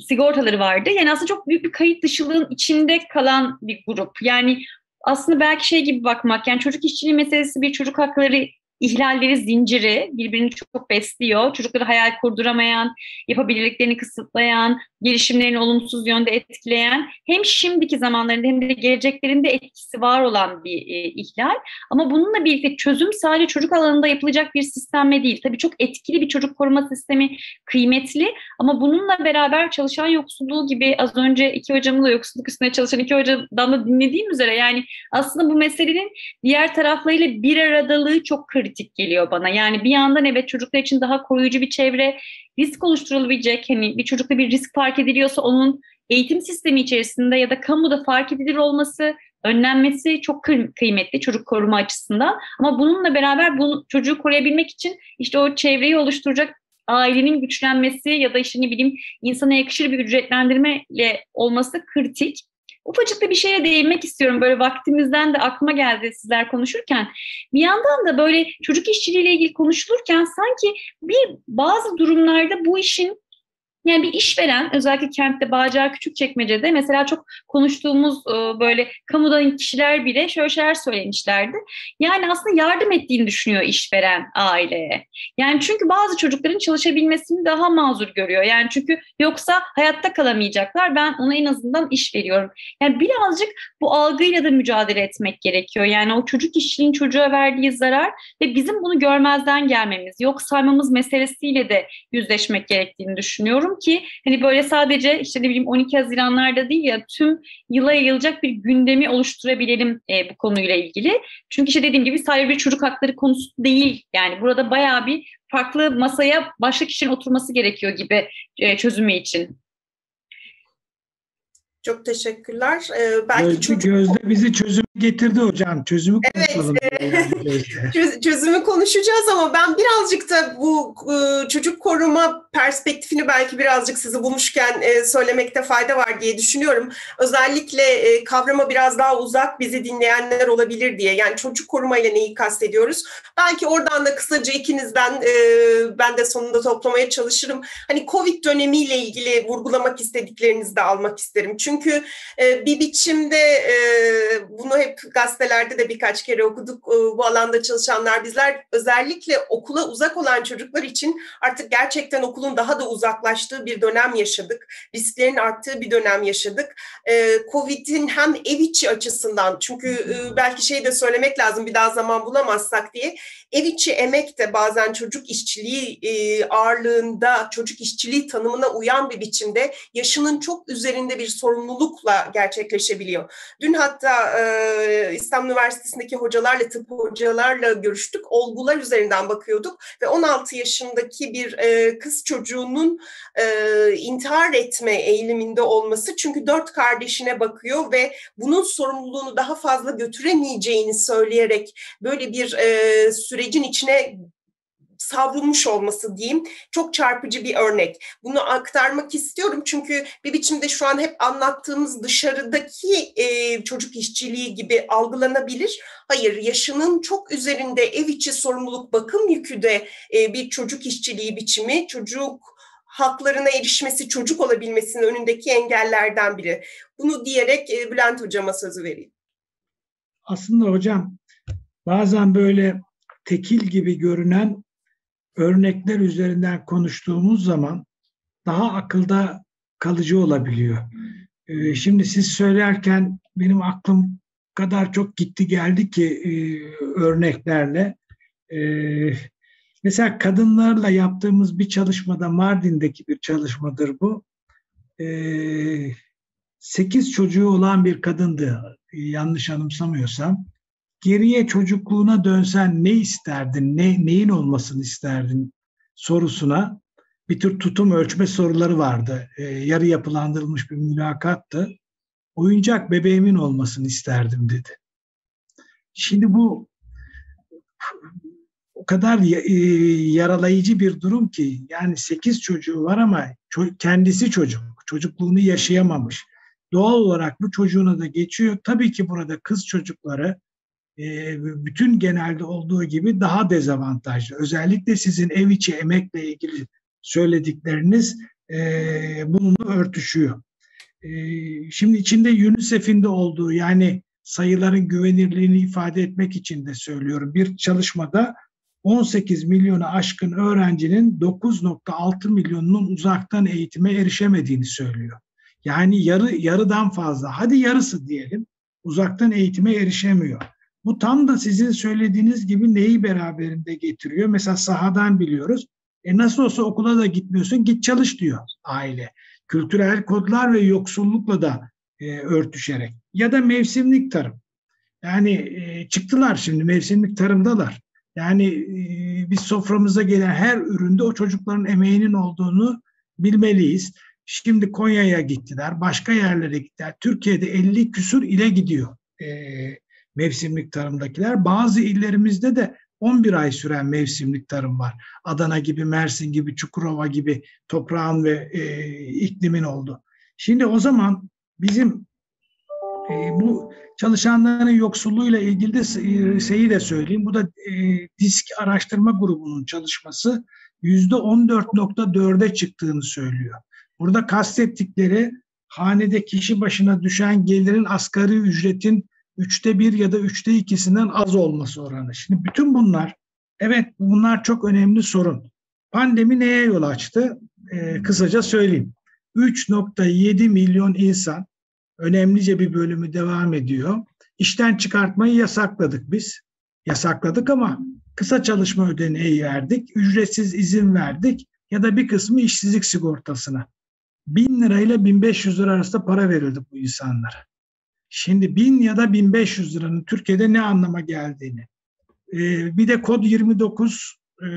sigortaları vardı. Yani aslında çok büyük bir kayıt dışılığın içinde kalan bir grup. Yani aslında belki şey gibi bakmak, yani çocuk işçiliği meselesi bir çocuk hakları ihlalleri zinciri, birbirini çok besliyor. Çocukları hayal kurduramayan, yapabilirliklerini kısıtlayan, gelişimlerini olumsuz yönde etkileyen, hem şimdiki zamanlarında hem de geleceklerinde etkisi var olan bir e, ihlal. Ama bununla birlikte çözüm sadece çocuk alanında yapılacak bir sistemle değil. Tabii çok etkili bir çocuk koruma sistemi kıymetli ama bununla beraber çalışan yoksulluğu gibi az önce iki hocamın da yoksulluk üstüne çalışan iki hocadan da dinlediğim üzere yani aslında bu meselenin diğer taraflarıyla bir aradalığı çok kırık. kritik geliyor bana. Yani bir yandan evet çocuklar için daha koruyucu bir çevre, risk oluşturulabilecek, hani bir çocukta bir risk fark ediliyorsa onun eğitim sistemi içerisinde ya da kamuda fark edilir olması, önlenmesi çok kıymetli çocuk koruma açısından. Ama bununla beraber bu çocuğu koruyabilmek için işte o çevreyi oluşturacak ailenin güçlenmesi ya da işte ne bileyim insana yakışır bir ücretlendirmeyle olması kritik. Ufacık da bir şeye değinmek istiyorum. Böyle vaktimizden de aklıma geldi sizler konuşurken. Bir yandan da böyle çocuk işçiliğiyle ilgili konuşulurken sanki bir bazı durumlarda bu işin, yani bir işveren, özellikle kentte, Bağcılar Küçükçekmece'de mesela çok konuştuğumuz böyle kamudan kişiler bile şöyle şeyler söylemişlerdi. Yani aslında yardım ettiğini düşünüyor işveren aileye. Yani çünkü bazı çocukların çalışabilmesini daha mazur görüyor. Yani çünkü yoksa hayatta kalamayacaklar. Ben ona en azından iş veriyorum. Yani birazcık bu algıyla da mücadele etmek gerekiyor. Yani o çocuk işçiliğin çocuğa verdiği zarar ve bizim bunu görmezden gelmemiz, yok saymamız meselesiyle de yüzleşmek gerektiğini düşünüyorum. Ki hani böyle sadece işte ne bileyim on iki Haziranlarda değil ya, tüm yıla yayılacak bir gündemi oluşturabilelim e, bu konuyla ilgili. Çünkü işte dediğim gibi sadece bir çocuk hakları konusu değil. Yani burada bayağı bir farklı masaya başka kişinin oturması gerekiyor gibi e, çözümü için. Çok teşekkürler. Ee, belki Gözde, çocuk... Gözde bizi çözüme getirdi hocam. Çözümü konuşalım. Evet. Çözümü konuşacağız ama ben birazcık da bu e, çocuk koruma perspektifini belki birazcık sizi bulmuşken e, söylemekte fayda var diye düşünüyorum. Özellikle e, kavrama biraz daha uzak bizi dinleyenler olabilir diye. Yani çocuk korumayla neyi kastediyoruz? Belki oradan da kısaca ikinizden e, ben de sonunda toplamaya çalışırım. Hani Covid dönemiyle ilgili vurgulamak istediklerinizi de almak isterim. Çünkü Çünkü bir biçimde bunu hep gazetelerde de birkaç kere okuduk. Bu alanda çalışanlar bizler özellikle okula uzak olan çocuklar için artık gerçekten okulun daha da uzaklaştığı bir dönem yaşadık. Risklerin arttığı bir dönem yaşadık. Covid'in hem ev içi açısından, çünkü belki şey de söylemek lazım bir daha zaman bulamazsak diye. Ev içi emek de bazen çocuk işçiliği ağırlığında, çocuk işçiliği tanımına uyan bir biçimde yaşının çok üzerinde bir sorun sorumlulukla gerçekleşebiliyor. Dün hatta e, İstanbul Üniversitesi'ndeki hocalarla, tıp hocalarla görüştük. Olgular üzerinden bakıyorduk ve on altı yaşındaki bir e, kız çocuğunun e, intihar etme eğiliminde olması, çünkü dört kardeşine bakıyor ve bunun sorumluluğunu daha fazla götüremeyeceğini söyleyerek böyle bir e, sürecin içine savrulmuş olması diyeyim, çok çarpıcı bir örnek. Bunu aktarmak istiyorum çünkü bir biçimde şu an hep anlattığımız dışarıdaki e, çocuk işçiliği gibi algılanabilir. Hayır, yaşının çok üzerinde ev içi sorumluluk, bakım yükü de e, bir çocuk işçiliği biçimi, çocuk haklarına erişmesi, çocuk olabilmesinin önündeki engellerden biri. Bunu diyerek e, Bülent Hocama sözü vereyim. Aslında hocam bazen böyle tekil gibi görünen örnekler üzerinden konuştuğumuz zaman daha akılda kalıcı olabiliyor. Şimdi siz söylerken benim aklım kadar çok gitti geldi ki örneklerle. Mesela kadınlarla yaptığımız bir çalışmada, Mardin'deki bir çalışmadır bu. sekiz çocuğu olan bir kadındı yanlış anımsamıyorsam. Geriye çocukluğuna dönsen ne isterdin, ne, neyin olmasını isterdin sorusuna bir tür tutum ölçme soruları vardı. E, yarı yapılandırılmış bir mülakattı. Oyuncak bebeğimin olmasını isterdim dedi. Şimdi bu o kadar e, yaralayıcı bir durum ki, yani sekiz çocuğu var ama ço- kendisi çocuk, çocukluğunu yaşayamamış. Doğal olarak bu çocuğuna da geçiyor. Tabii ki burada kız çocukları bütün genelde olduğu gibi daha dezavantajlı. Özellikle sizin ev içi emekle ilgili söyledikleriniz bununla örtüşüyor. Şimdi içinde UNICEF'in de olduğu, yani sayıların güvenirliğini ifade etmek için de söylüyorum. Bir çalışmada on sekiz milyonu aşkın öğrencinin dokuz virgül altı milyonunun uzaktan eğitime erişemediğini söylüyor. Yani yarı yarıdan fazla, hadi yarısı diyelim, uzaktan eğitime erişemiyor. Bu tam da sizin söylediğiniz gibi neyi beraberinde getiriyor? Mesela sahadan biliyoruz. E nasıl olsa okula da gitmiyorsun, git çalış diyor aile. Kültürel kodlar ve yoksullukla da e, örtüşerek. Ya da mevsimlik tarım. Yani e, çıktılar şimdi, mevsimlik tarımdalar. Yani e, biz soframıza gelen her üründe o çocukların emeğinin olduğunu bilmeliyiz. Şimdi Konya'ya gittiler, başka yerlere gittiler. Türkiye'de elli küsur ile gidiyor e, mevsimlik tarımdakiler. Bazı illerimizde de on bir ay süren mevsimlik tarım var. Adana gibi, Mersin gibi, Çukurova gibi toprağın ve e, iklimin oldu. Şimdi o zaman bizim e, bu çalışanların yoksulluğuyla ilgili de şeyi de söyleyeyim. Bu da e, Disk araştırma grubunun çalışması yüzde on dört nokta dört'e çıktığını söylüyor. Burada kastettikleri hanede kişi başına düşen gelirin asgari ücretin üçte bir ya da üçte ikisinden az olması oranı. Şimdi bütün bunlar, evet bunlar çok önemli sorun. Pandemi neye yol açtı? Ee, kısaca söyleyeyim. üç nokta yedi milyon insan, önemlice bir bölümü devam ediyor. İşten çıkartmayı yasakladık biz. Yasakladık ama kısa çalışma ödeneği verdik, ücretsiz izin verdik ya da bir kısmı işsizlik sigortasına. bin lirayla bin beş yüz lira arasında para verildi bu insanlara. Şimdi bin ya da bin beş yüz liranın Türkiye'de ne anlama geldiğini. Ee, bir de kod yirmi dokuz e,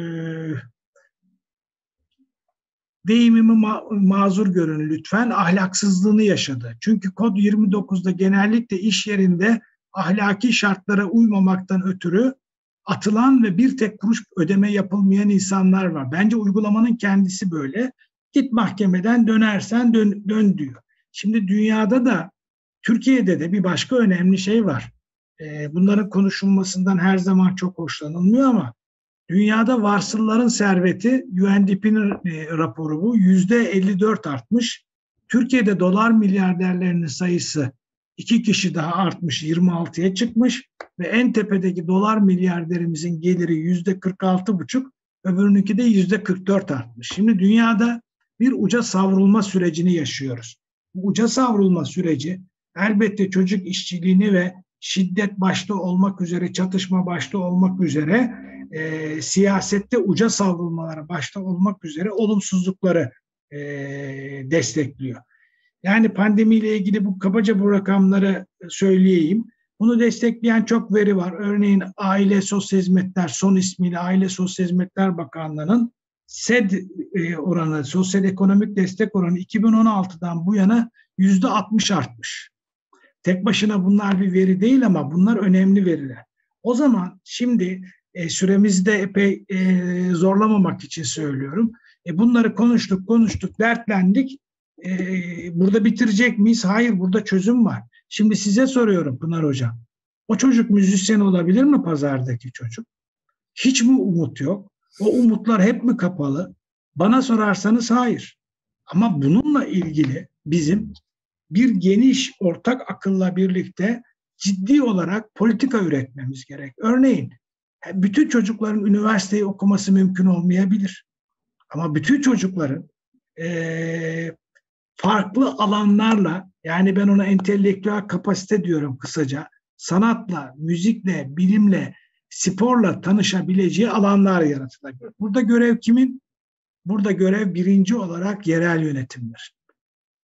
deyimimi ma mazur görün lütfen, ahlaksızlığını yaşadı. Çünkü kod yirmi dokuz'da genellikle iş yerinde ahlaki şartlara uymamaktan ötürü atılan ve bir tek kuruş ödeme yapılmayan insanlar var. Bence uygulamanın kendisi böyle. Git mahkemeden dönersen dön, dön diyor. Şimdi dünyada da Türkiye'de de bir başka önemli şey var. Ee, bunların konuşulmasından her zaman çok hoşlanılmıyor ama dünyada varsılların serveti, U N D P'nin e, raporu bu, yüzde elli dört artmış. Türkiye'de dolar milyarderlerinin sayısı iki kişi daha artmış, yirmi altı'ya çıkmış ve en tepedeki dolar milyarderimizin geliri yüzde kırk altı buçuk, öbürününki de yüzde kırk dört artmış. Şimdi dünyada bir uca savrulma sürecini yaşıyoruz. Bu uca savrulma süreci elbette çocuk işçiliğini ve şiddet başta olmak üzere, çatışma başta olmak üzere, e, siyasette uca savrulmalar başta olmak üzere olumsuzlukları e, destekliyor. Yani pandemiyle ilgili bu kabaca bu rakamları söyleyeyim. Bunu destekleyen çok veri var. Örneğin Aile Sosyal Hizmetler, son ismiyle Aile Sosyal Hizmetler Bakanlığı'nın S E D oranı, sosyal ekonomik destek oranı iki bin on altı'dan bu yana yüzde altmış artmış. Tek başına bunlar bir veri değil ama bunlar önemli veriler. O zaman şimdi e, süremizi de epey e, zorlamamak için söylüyorum. E, bunları konuştuk, konuştuk, dertlendik. E, burada bitirecek miyiz? Hayır, burada çözüm var. Şimdi size soruyorum Pınar Hocam. O çocuk müzisyen olabilir mi, pazardaki çocuk? Hiç mi umut yok? O umutlar hep mi kapalı? Bana sorarsanız hayır. Ama bununla ilgili bizim bir geniş ortak akılla birlikte ciddi olarak politika üretmemiz gerek. Örneğin bütün çocukların üniversiteyi okuması mümkün olmayabilir. Ama bütün çocukların ee, farklı alanlarla, yani ben ona entelektüel kapasite diyorum kısaca, sanatla, müzikle, bilimle, sporla tanışabileceği alanlar yaratılabilir. Burada görev kimin? Burada görev birinci olarak yerel yönetimdir.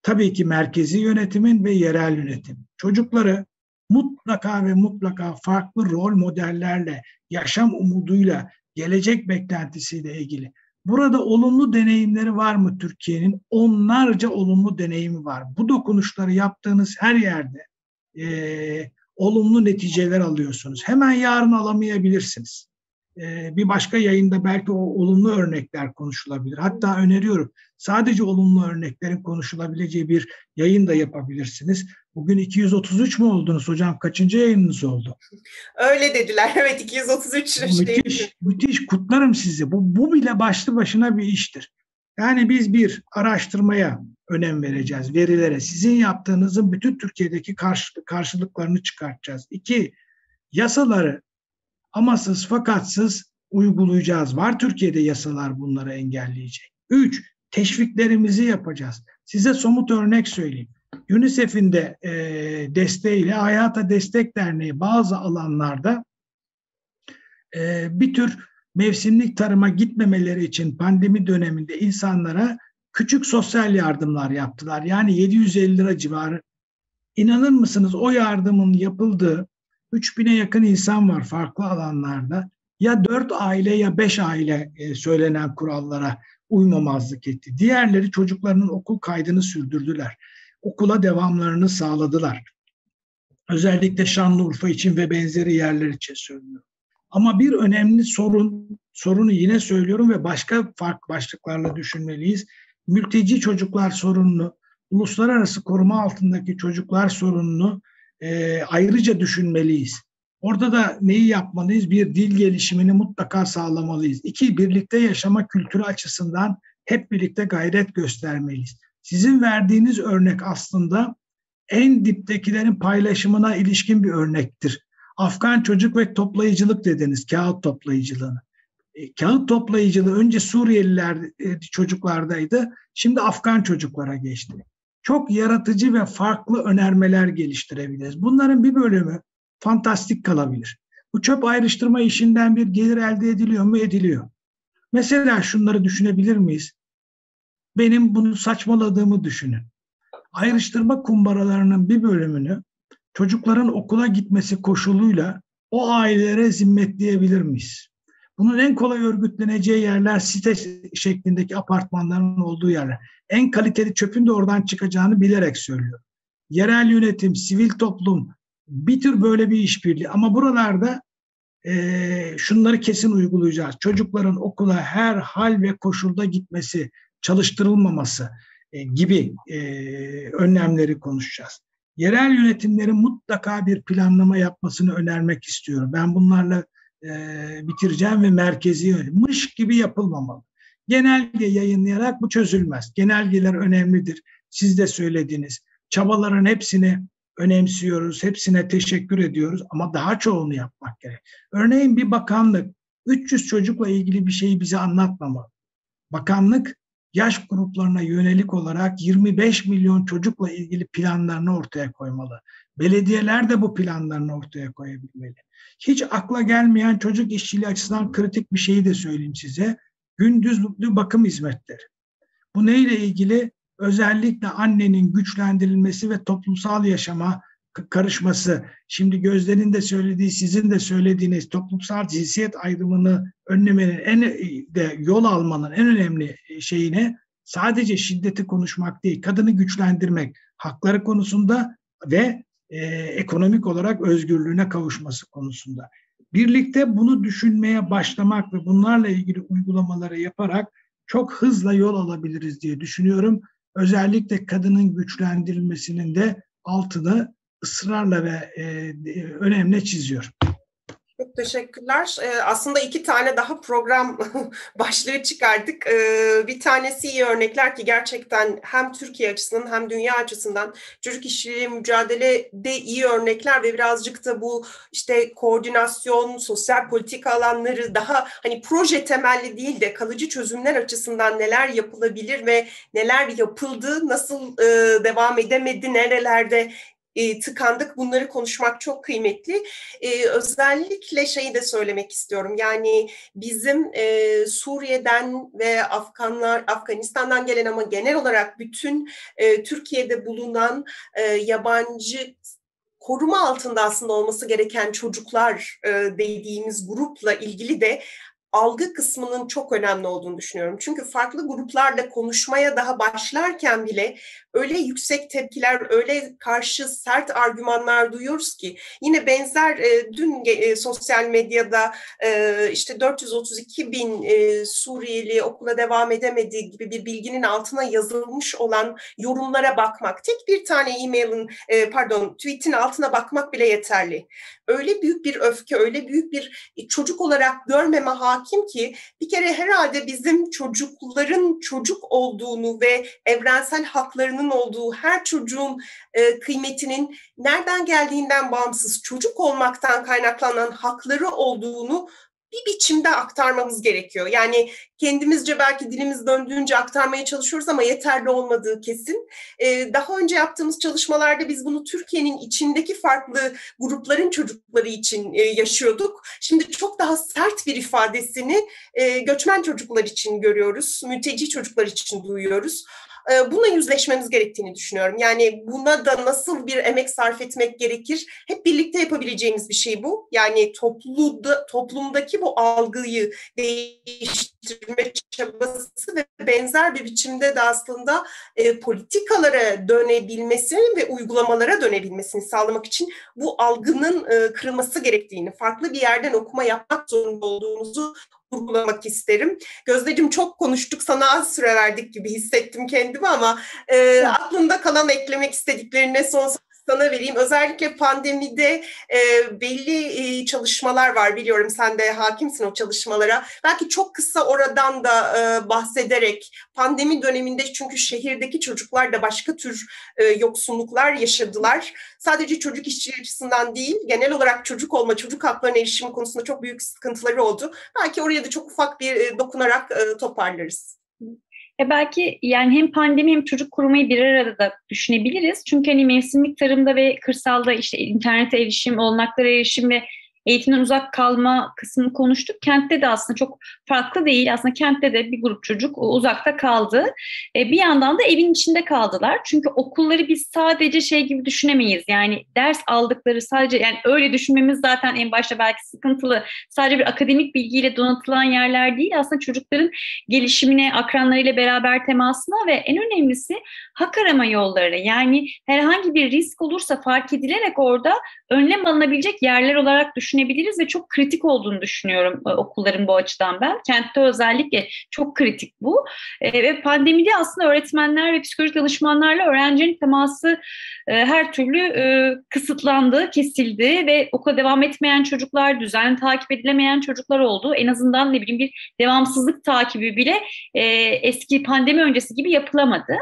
Tabii ki merkezi yönetimin ve yerel yönetim. Çocukları mutlaka ve mutlaka farklı rol modellerle, yaşam umuduyla, gelecek beklentisiyle ilgili. Burada olumlu deneyimleri var mı Türkiye'nin? Onlarca olumlu deneyimi var. Bu dokunuşları yaptığınız her yerde e, olumlu neticeler alıyorsunuz. Hemen yarın alamayabilirsiniz. E, bir başka yayında belki o olumlu örnekler konuşulabilir. Hatta öneriyorum, sadece olumlu örneklerin konuşulabileceği bir yayın da yapabilirsiniz. Bugün iki yüz otuz üç mü oldunuz hocam? Kaçıncı yayınınız oldu? Öyle dediler. Evet, iki yüz otuz üç. Müthiş, müthiş. Kutlarım sizi. Bu, bu bile başlı başına bir iştir. Yani biz bir araştırmaya önem vereceğiz, verilere. Sizin yaptığınızın bütün Türkiye'deki karşı, karşılıklarını çıkartacağız. İki, yasaları amasız fakatsız uygulayacağız. Var Türkiye'de yasalar bunları engelleyecek. Üç, teşviklerimizi yapacağız. Size somut örnek söyleyeyim. UNICEF'in de e, desteğiyle Hayata Destek Derneği bazı alanlarda e, bir tür mevsimlik tarıma gitmemeleri için pandemi döneminde insanlara küçük sosyal yardımlar yaptılar. Yani yedi yüz elli lira civarı. İnanır mısınız, o yardımın yapıldığı üç bin'e yakın insan var farklı alanlarda. ya dört aile ya beş aile söylenen kurallara uymamazlık etti. Diğerleri çocuklarının okul kaydını sürdürdüler. Okula devamlarını sağladılar. Özellikle Şanlıurfa için ve benzeri yerler için söylüyorum. Ama bir önemli sorun, sorunu yine söylüyorum ve başka farklı başlıklarla düşünmeliyiz. Mülteci çocuklar sorununu, uluslararası koruma altındaki çocuklar sorununu e, ayrıca düşünmeliyiz. Orada da neyi yapmalıyız? Bir, dil gelişimini mutlaka sağlamalıyız. İki, birlikte yaşama kültürü açısından hep birlikte gayret göstermeliyiz. Sizin verdiğiniz örnek aslında en diptekilerin paylaşımına ilişkin bir örnektir. Afgan çocuk ve toplayıcılık dediniz, kağıt toplayıcılığını. Kağıt toplayıcılığı önce Suriyeliler çocuklardaydı, şimdi Afgan çocuklara geçti. Çok yaratıcı ve farklı önermeler geliştirebiliriz. Bunların bir bölümü fantastik kalabilir. Bu çöp ayrıştırma işinden bir gelir elde ediliyor mu? Ediliyor. Mesela şunları düşünebilir miyiz? Benim bunu saçmaladığımı düşünün. Ayrıştırma kumbaralarının bir bölümünü çocukların okula gitmesi koşuluyla o ailelere zimmetleyebilir miyiz? Bunun en kolay örgütleneceği yerler site şeklindeki apartmanların olduğu yerler. En kaliteli çöpün de oradan çıkacağını bilerek söylüyorum. Yerel yönetim, sivil toplum, bir tür böyle bir işbirliği. Ama buralarda e, şunları kesin uygulayacağız. Çocukların okula her hal ve koşulda gitmesi, çalıştırılmaması e, gibi e, önlemleri konuşacağız. Yerel yönetimlerin mutlaka bir planlama yapmasını önermek istiyorum. Ben bunlarla e, bitireceğim ve merkezi yönetim. Mış gibi yapılmamalı. Genelge yayınlayarak bu çözülmez. Genelgeler önemlidir. Siz de söylediğiniz çabaların hepsini önemsiyoruz, hepsine teşekkür ediyoruz ama daha çoğunu yapmak gerek. Örneğin bir bakanlık üç yüz çocukla ilgili bir şeyi bize anlatmamalı. Bakanlık yaş gruplarına yönelik olarak yirmi beş milyon çocukla ilgili planlarını ortaya koymalı. Belediyeler de bu planlarını ortaya koyabilmeli. Hiç akla gelmeyen çocuk işçiliği açısından kritik bir şeyi de söyleyeyim size. Gündüzlüklü bakım hizmetleri. Bu neyle ilgili? Özellikle annenin güçlendirilmesi ve toplumsal yaşama karışması. Şimdi Gözde'nin de söylediği, sizin de söylediğiniz toplumsal cinsiyet ayrımını önlemenin en de yol almanın en önemli şeyine sadece şiddeti konuşmak değil, kadını güçlendirmek, hakları konusunda ve e, ekonomik olarak özgürlüğüne kavuşması konusunda. Birlikte bunu düşünmeye başlamak ve bunlarla ilgili uygulamaları yaparak çok hızla yol alabiliriz diye düşünüyorum. Özellikle kadının güçlendirilmesinin de altını ısrarla ve e, önemli çiziyor. Çok teşekkürler. Ee, aslında iki tane daha program başlığı çıkardık. Ee, bir tanesi iyi örnekler ki gerçekten hem Türkiye açısından hem dünya açısından çocuk işçiliği mücadelede iyi örnekler ve birazcık da bu işte koordinasyon, sosyal politika alanları daha hani proje temelli değil de kalıcı çözümler açısından neler yapılabilir ve neler yapıldı, nasıl e, devam edemedi, nerelerde E, tıkandık. Bunları konuşmak çok kıymetli. E, özellikle şeyi de söylemek istiyorum. Yani bizim e, Suriye'den ve Afganlar, Afganistan'dan gelen ama genel olarak bütün e, Türkiye'de bulunan e, yabancı koruma altında aslında olması gereken çocuklar e, dediğimiz grupla ilgili de algı kısmının çok önemli olduğunu düşünüyorum. Çünkü farklı gruplarla konuşmaya daha başlarken bile öyle yüksek tepkiler, öyle karşı sert argümanlar duyuyoruz ki yine benzer e, dün e, sosyal medyada e, işte dört yüz otuz iki bin e, Suriyeli okula devam edemediği gibi bir bilginin altına yazılmış olan yorumlara bakmak, tek bir tane e-mailin e, pardon tweet'in altına bakmak bile yeterli. Öyle büyük bir öfke, öyle büyük bir çocuk olarak görmeme hakim ki bir kere herhalde bizim çocukların çocuk olduğunu ve evrensel haklarının olduğu her çocuğun e, kıymetinin nereden geldiğinden bağımsız çocuk olmaktan kaynaklanan hakları olduğunu bir biçimde aktarmamız gerekiyor. Yani kendimizce belki dilimiz döndüğünce aktarmaya çalışıyoruz ama yeterli olmadığı kesin. Ee, daha önce yaptığımız çalışmalarda biz bunu Türkiye'nin içindeki farklı grupların çocukları için e, yaşıyorduk. Şimdi çok daha sert bir ifadesini e, göçmen çocuklar için görüyoruz, mülteci çocuklar için duyuyoruz. e, bununla yüzleşmemiz gerektiğini düşünüyorum. Yani buna da nasıl bir emek sarf etmek gerekir? Hep birlikte yapabileceğimiz bir şey bu. Yani toplumda, toplumdaki bu algıyı değiştirme çabası ve benzer bir biçimde de aslında e, politikalara dönebilmesini ve uygulamalara dönebilmesini sağlamak için bu algının e, kırılması gerektiğini, farklı bir yerden okuma yapmak zorunda olduğumuzu vurgulamak isterim. Gözdeciğim, çok konuştuk, sana az süre verdik gibi hissettim kendimi ama e, aklımda kalan, eklemek istediklerine son sana vereyim. Özellikle pandemide e, belli e, çalışmalar var, biliyorum sen de hakimsin o çalışmalara. Belki çok kısa oradan da e, bahsederek, pandemi döneminde çünkü şehirdeki çocuklar da başka tür e, yoksunluklar yaşadılar. Sadece çocuk işçiliği açısından değil, genel olarak çocuk olma, çocuk haklarına erişimi konusunda çok büyük sıkıntıları oldu. Belki oraya da çok ufak bir e, dokunarak e, toparlarız. E belki yani hem pandemi hem çocuk korumayı bir arada da düşünebiliriz. Çünkü hani mevsimlik tarımda ve kırsalda işte internete erişim, olanaklara erişim ve eğitimden uzak kalma kısmını konuştuk. Kentte de aslında çok farklı değil. Aslında kentte de bir grup çocuk uzakta kaldı. Bir yandan da evin içinde kaldılar. Çünkü okulları biz sadece şey gibi düşünemeyiz. Yani ders aldıkları sadece, yani öyle düşünmemiz zaten en başta belki sıkıntılı. Sadece bir akademik bilgiyle donatılan yerler değil. Aslında çocukların gelişimine, akranlarıyla beraber temasına ve en önemlisi hak arama yolları. Yani herhangi bir risk olursa fark edilerek orada önlem alınabilecek yerler olarak düşünüyoruz. Düşünebiliriz ve çok kritik olduğunu düşünüyorum okulların bu açıdan ben. Kentte özellikle çok kritik bu. E, ve pandemide aslında öğretmenler ve psikolojik danışmanlarla öğrencinin teması e, her türlü e, kısıtlandı, kesildi ve okula devam etmeyen çocuklar, düzenli takip edilemeyen çocuklar oldu. En azından ne bileyim bir devamsızlık takibi bile e, eski pandemi öncesi gibi yapılamadı.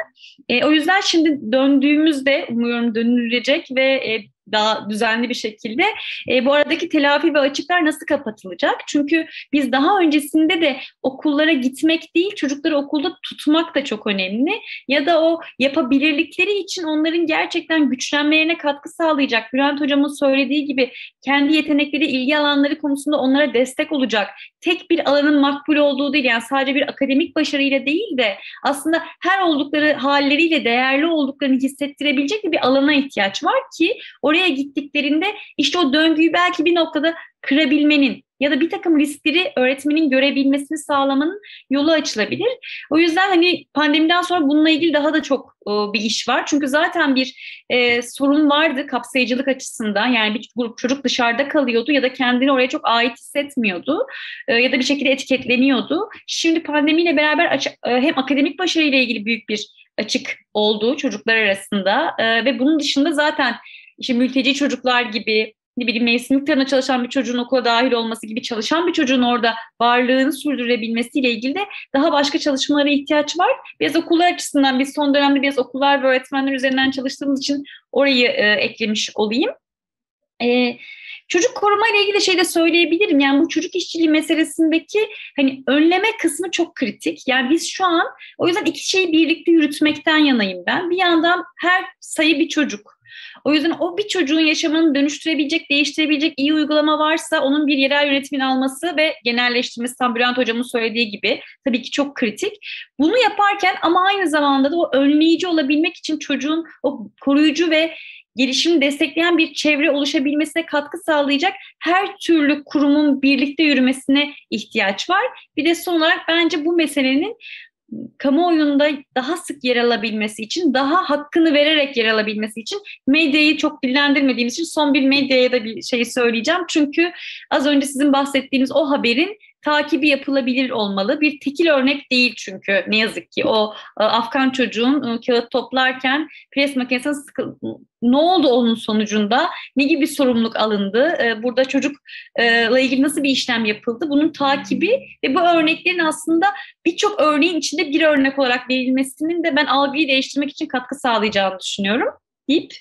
E, o yüzden şimdi döndüğümüzde umuyorum dönülecek ve e, daha düzenli bir şekilde e, bu aradaki telafi ve açıklar nasıl kapatılacak? Çünkü biz daha öncesinde de okullara gitmek değil, çocukları okulda tutmak da çok önemli. Ya da o yapabilirlikleri için onların gerçekten güçlenmelerine katkı sağlayacak, Bülent Hocam'ın söylediği gibi kendi yetenekleri, ilgi alanları konusunda onlara destek olacak. Tek bir alanın makbul olduğu değil, yani sadece bir akademik başarıyla değil de aslında her oldukları halleriyle değerli olduklarını hissettirebilecek bir alana ihtiyaç var ki oraya gittiklerinde işte o döngüyü belki bir noktada kırabilmenin ya da bir takım riskleri öğretmenin görebilmesini sağlamanın yolu açılabilir. O yüzden hani pandemiden sonra bununla ilgili daha da çok bir iş var. Çünkü zaten bir e, sorun vardı kapsayıcılık açısından. Yani bir grup çocuk dışarıda kalıyordu ya da kendini oraya çok ait hissetmiyordu. E, ya da bir şekilde etiketleniyordu. Şimdi pandemiyle beraber aç- hem akademik başarıyla ilgili büyük bir açık oldu çocuklar arasında. E, ve bunun dışında zaten işte mülteci çocuklar gibi, ne bileyim mevsimlik tarımda çalışan bir çocuğun okula dahil olması gibi, çalışan bir çocuğun orada varlığını sürdürebilmesiyle ilgili de daha başka çalışmalara ihtiyaç var. Biraz okullar açısından biz son dönemde biraz okullar ve öğretmenler üzerinden çalıştığımız için orayı e, eklemiş olayım. E, çocuk koruma ile ilgili şey de söyleyebilirim. Yani bu çocuk işçiliği meselesindeki hani önleme kısmı çok kritik. Yani biz şu an o yüzden iki şeyi birlikte yürütmekten yanayım ben. Bir yandan her sayı bir çocuk. O yüzden o bir çocuğun yaşamını dönüştürebilecek, değiştirebilecek iyi uygulama varsa onun bir yerel yönetimin alması ve genelleştirmesi, tam Bülent Hocam'ın söylediği gibi tabii ki çok kritik. Bunu yaparken ama aynı zamanda da o önleyici olabilmek için çocuğun o koruyucu ve gelişimini destekleyen bir çevre oluşabilmesine katkı sağlayacak her türlü kurumun birlikte yürümesine ihtiyaç var. Bir de son olarak bence bu meselenin kamuoyunda daha sık yer alabilmesi için, daha hakkını vererek yer alabilmesi için medyayı çok dillendirmediğimiz için son bir medyaya da bir şey söyleyeceğim. Çünkü az önce sizin bahsettiğiniz o haberin takibi yapılabilir olmalı. Bir tekil örnek değil çünkü ne yazık ki o Afgan çocuğun kağıt toplarken pres makinesine sıkı... Ne oldu onun sonucunda? Ne gibi sorumluluk alındı? Burada çocukla ilgili nasıl bir işlem yapıldı? Bunun takibi ve bu örneklerin aslında birçok örneğin içinde bir örnek olarak verilmesinin de ben algıyı değiştirmek için katkı sağlayacağını düşünüyorum deyip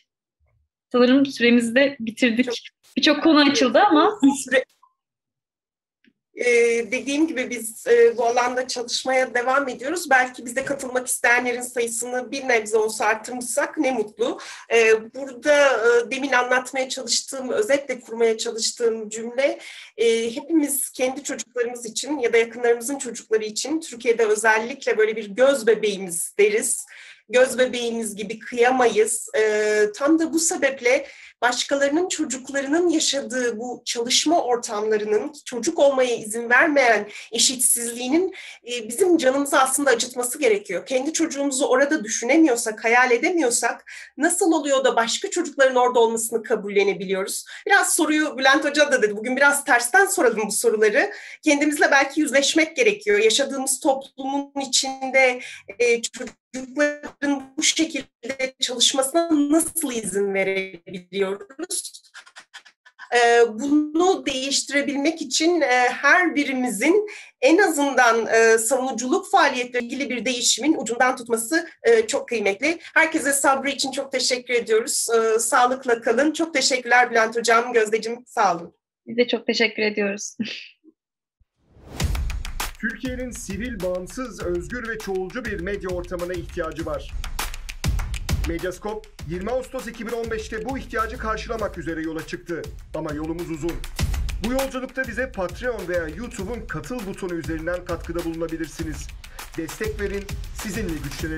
sanırım süremizi de bitirdik. Birçok konu açıldı ama... Ee, dediğim gibi biz e, bu alanda çalışmaya devam ediyoruz. Belki bize katılmak isteyenlerin sayısını bir nebze olsa artırmışsak ne mutlu. Ee, burada e, demin anlatmaya çalıştığım, özetle kurmaya çalıştığım cümle e, hepimiz kendi çocuklarımız için ya da yakınlarımızın çocukları için Türkiye'de özellikle böyle bir göz bebeğimiz deriz. Göz bebeğimiz gibi kıyamayız. E, tam da bu sebeple başkalarının çocuklarının yaşadığı bu çalışma ortamlarının çocuk olmaya izin vermeyen eşitsizliğinin e, bizim canımızı aslında acıtması gerekiyor. Kendi çocuğumuzu orada düşünemiyorsak, hayal edemiyorsak nasıl oluyor da başka çocukların orada olmasını kabullenebiliyoruz? Biraz soruyu Bülent Hoca da dedi. Bugün biraz tersten soralım bu soruları. Kendimizle belki yüzleşmek gerekiyor. Yaşadığımız toplumun içinde e, çocuk çocukların bu şekilde çalışmasına nasıl izin verebiliyoruz? Bunu değiştirebilmek için her birimizin en azından savunuculuk faaliyetleriyle ilgili bir değişimin ucundan tutması çok kıymetli. Herkese sabrı için çok teşekkür ediyoruz. Sağlıkla kalın. Çok teşekkürler Bülent Hocam, Gözdeciğim. Sağ olun. Biz de çok teşekkür ediyoruz. Türkiye'nin sivil, bağımsız, özgür ve çoğulcu bir medya ortamına ihtiyacı var. Medyascope, yirmi Ağustos iki bin on beş'te bu ihtiyacı karşılamak üzere yola çıktı. Ama yolumuz uzun. Bu yolculukta bize Patreon veya YouTube'un katıl butonu üzerinden katkıda bulunabilirsiniz. Destek verin, sizinle güçlenelim.